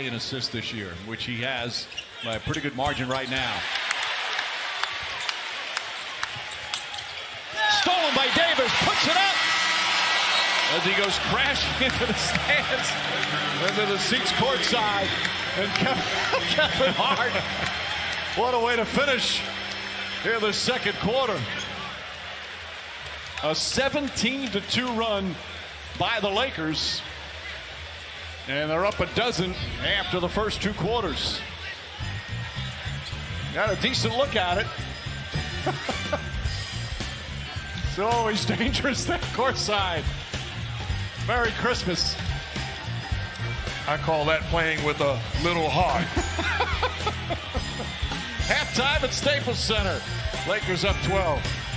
An assist this year, which he has by a pretty good margin right now. Stolen by Davis, puts it up as he goes crashing into the stands, into the seats courtside, and Kevin Hart. What a way to finish here in the second quarter. A 17-2 run by the Lakers. And they're up a dozen after the first two quarters. Got a decent look at it. It's always dangerous, that courtside. Merry Christmas. I call that playing with a little heart. Halftime at Staples Center. Lakers up 12.